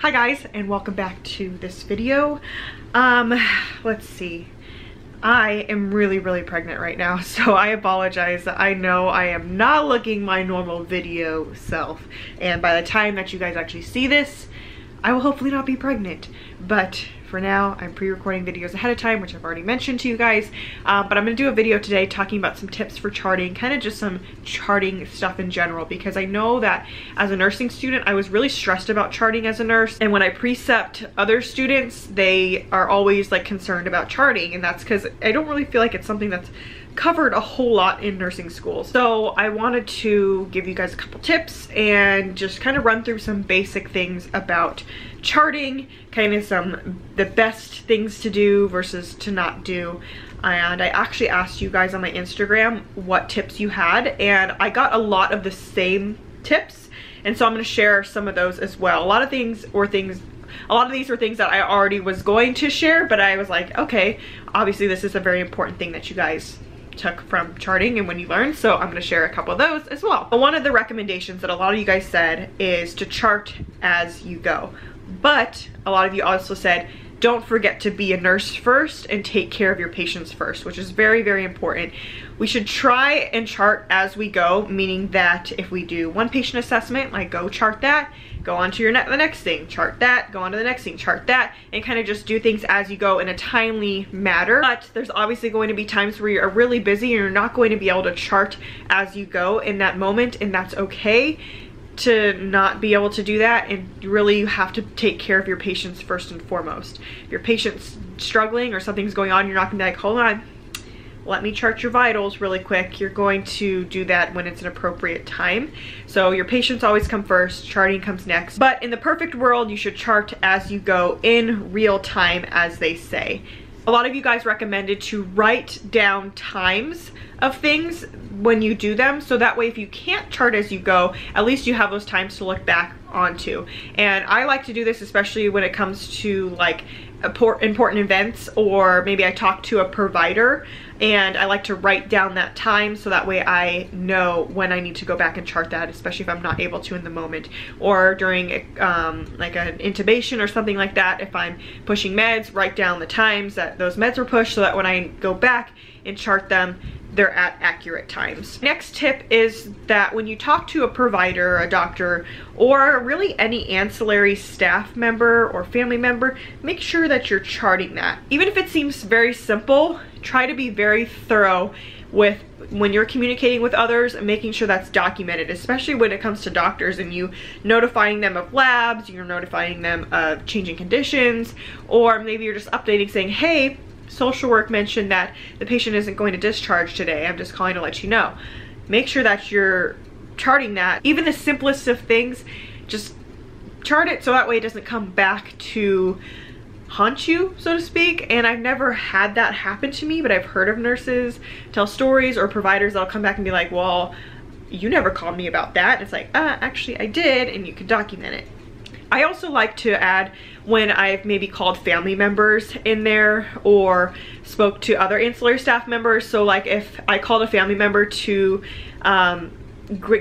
Hi guys, and welcome back to this video. Let's see. I am really pregnant right now, so I apologize. I know I am not looking my normal video self, and by the time that you guys actually see this, I will hopefully not be pregnant. But for now, I'm pre-recording videos ahead of time, which I've already mentioned to you guys. But I'm gonna do a video today talking about some tips for charting, kind of just some charting stuff in general, because I know that as a nursing student, I was really stressed about charting as a nurse. And when I precept other students, they are always like concerned about charting. And that's because I don't really feel like it's something that's covered a whole lot in nursing school. So I wanted to give you guys a couple tips and just kind of run through some basic things about charting, kind of the best things to do versus to not do. And I actually asked you guys on my Instagram what tips you had, and I got a lot of the same tips, and so I'm going to share some of those as well. A lot of these were things that I already was going to share, but I was like, okay, obviously this is a very important thing that you guys took from charting and when you learned, so I'm going to share a couple of those as well. But one of the recommendations that a lot of you guys said is to chart as you go, but a lot of you also said don't forget to be a nurse first and take care of your patients first, which is very important. We should try and chart as we go, meaning that if we do one patient assessment, like go chart that, go on to the next thing, chart that, go on to the next thing, chart that, and kind of just do things as you go in a timely manner. But there's obviously going to be times where you're really busy and you're not going to be able to chart as you go in that moment, and that's okay to not be able to do that. And really, you have to take care of your patients first and foremost. If your patient's struggling or something's going on, you're not gonna be like, hold on, let me chart your vitals really quick. You're going to do that when it's an appropriate time. So your patients always come first, charting comes next. But in the perfect world, you should chart as you go in real time, as they say. A lot of you guys recommended to write down times of things when you do them, so that way if you can't chart as you go, at least you have those times to look back onto. And I like to do this especially when it comes to like important events, or maybe I talk to a provider, and I like to write down that time so that way I know when I need to go back and chart that, especially if I'm not able to in the moment, or during like an intubation or something like that. If I'm pushing meds, write down the times that those meds were pushed so that when I go back and chart them, they're at accurate times. Next tip is that when you talk to a provider, a doctor, or really any ancillary staff member or family member, make sure that you're charting that. Even if it seems very simple, try to be very thorough with when you're communicating with others and making sure that's documented, especially when it comes to doctors and you notifying them of labs, you're notifying them of changing conditions, or maybe you're just updating saying, hey, social work mentioned that the patient isn't going to discharge today, I'm just calling to let you know. Make sure that you're charting that. Even the simplest of things, just chart it so that way it doesn't come back to haunt you, so to speak. And I've never had that happen to me, but I've heard of nurses tell stories, or providers that'll come back and be like, well, you never called me about that. And it's like, actually I did, and you can document it. I also like to add when I've maybe called family members in there or spoke to other ancillary staff members. So like if I called a family member to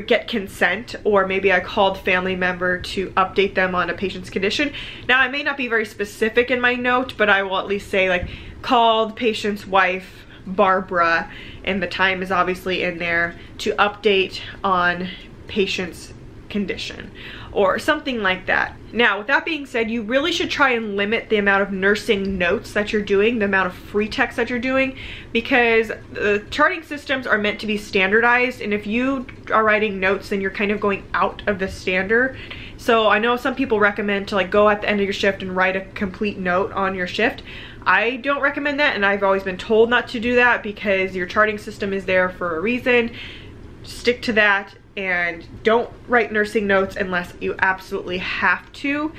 get consent, or maybe I called family member to update them on a patient's condition. Now I may not be very specific in my note, but I will at least say like called patient's wife Barbara, and the time is obviously in there, to update on patient's condition or something like that. Now, with that being said, you really should try and limit the amount of nursing notes that you're doing, the amount of free text that you're doing, because the charting systems are meant to be standardized, and if you are writing notes, then you're kind of going out of the standard. So I know some people recommend to like go at the end of your shift and write a complete note on your shift. I don't recommend that, and I've always been told not to do that, because your charting system is there for a reason. Stick to that. And don't write nursing notes unless you absolutely have to,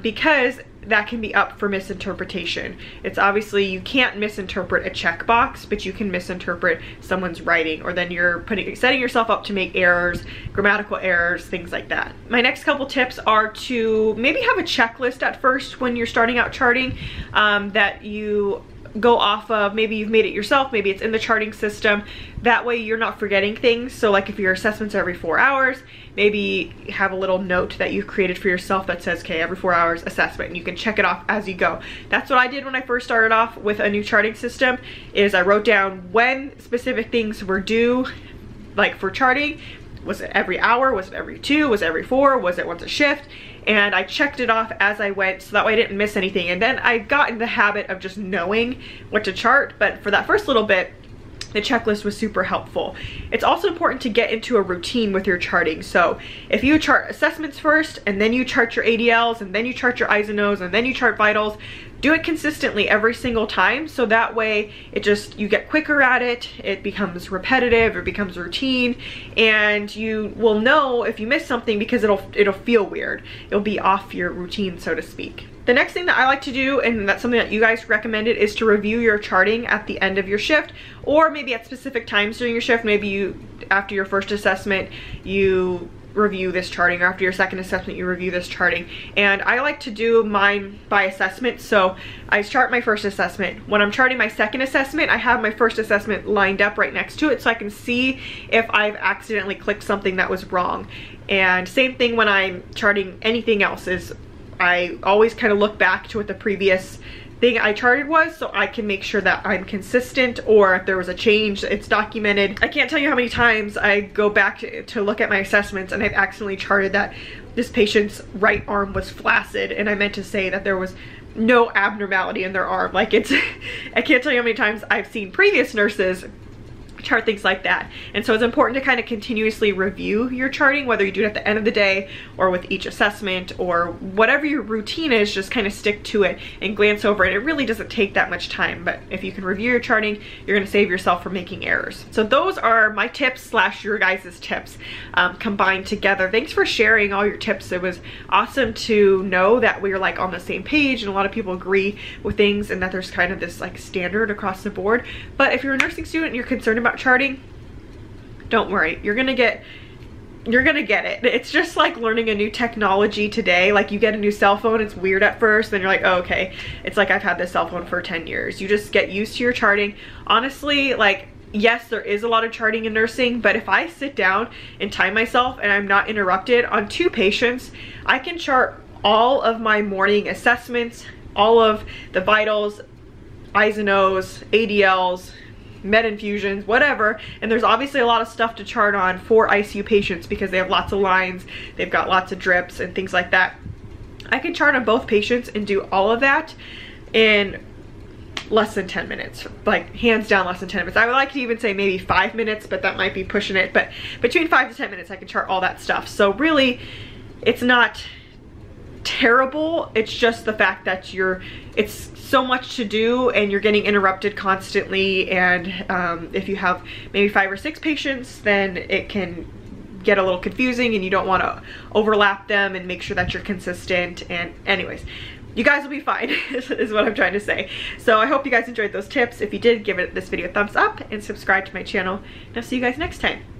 because that can be up for misinterpretation. It's obviously, you can't misinterpret a checkbox, but you can misinterpret someone's writing, or then you're setting yourself up to make errors, grammatical errors, things like that. My next couple tips are to maybe have a checklist at first when you're starting out charting, that you go off of. Maybe you've made it yourself, maybe it's in the charting system. That way you're not forgetting things. So like if your assessments are every 4 hours, maybe have a little note that you've created for yourself that says, okay, every 4 hours assessment, and you can check it off as you go. That's what I did when I first started off with a new charting system, is I wrote down when specific things were due, like for charting. Was it every hour? Was it every 2? Was it every 4? Was it once a shift? And I checked it off as I went, so that way I didn't miss anything. And then I got in the habit of just knowing what to chart, but for that first little bit, the checklist was super helpful. It's also important to get into a routine with your charting. So if you chart assessments first, and then you chart your ADLs, and then you chart your eyes and nose, and then you chart vitals, do it consistently every single time, so that way it just, you get quicker at it, it becomes repetitive, it becomes routine, and you will know if you miss something because it'll feel weird. It'll be off your routine, so to speak. The next thing that I like to do, and that's something that you guys recommended, is to review your charting at the end of your shift, or maybe at specific times during your shift. Maybe you, after your first assessment, you review this charting, or after your second assessment you review this charting. And I like to do mine by assessment, so I chart my first assessment. When I'm charting my second assessment, I have my first assessment lined up right next to it, so I can see if I've accidentally clicked something that was wrong. And same thing when I'm charting anything else, is I always kind of look back to what the previous thing I charted was, so I can make sure that I'm consistent, or if there was a change, it's documented. I can't tell you how many times I go back to look at my assessments and I've accidentally charted that this patient's right arm was flaccid, and I meant to say that there was no abnormality in their arm. Like, it's I can't tell you how many times I've seen previous nurses chart things like that. And so it's important to kind of continuously review your charting, whether you do it at the end of the day or with each assessment or whatever your routine is. Just kind of stick to it and glance over it. It really doesn't take that much time, but if you can review your charting, you're going to save yourself from making errors. So those are my tips / your guys's tips combined together. Thanks for sharing all your tips. It was awesome to know that we were like on the same page, and a lot of people agree with things, and that there's kind of this like standard across the board. But if you're a nursing student and you're concerned about charting, don't worry, you're gonna get it. It's just like learning a new technology today. Like, you get a new cell phone, it's weird at first, then you're like, oh, okay. It's like, I've had this cell phone for 10 years. You just get used to your charting. Honestly, like, yes, there is a lot of charting in nursing, but if I sit down and time myself and I'm not interrupted on 2 patients, I can chart all of my morning assessments, all of the vitals, eyes and nose, ADLs, med infusions, whatever. And there's obviously a lot of stuff to chart on for ICU patients because they have lots of lines, they've got lots of drips and things like that. I can chart on both patients and do all of that in less than 10 minutes, like hands down less than 10 minutes. I would like to even say maybe 5 minutes, but that might be pushing it. But between 5 to 10 minutes, I can chart all that stuff. So really, it's not terrible. It's just the fact that it's so much to do and you're getting interrupted constantly. And if you have maybe 5 or 6 patients, then it can get a little confusing and you don't want to overlap them and make sure that you're consistent. And anyways, you guys will be fine is what I'm trying to say. So I hope you guys enjoyed those tips. If you did, give this video a thumbs up and subscribe to my channel, and I'll see you guys next time.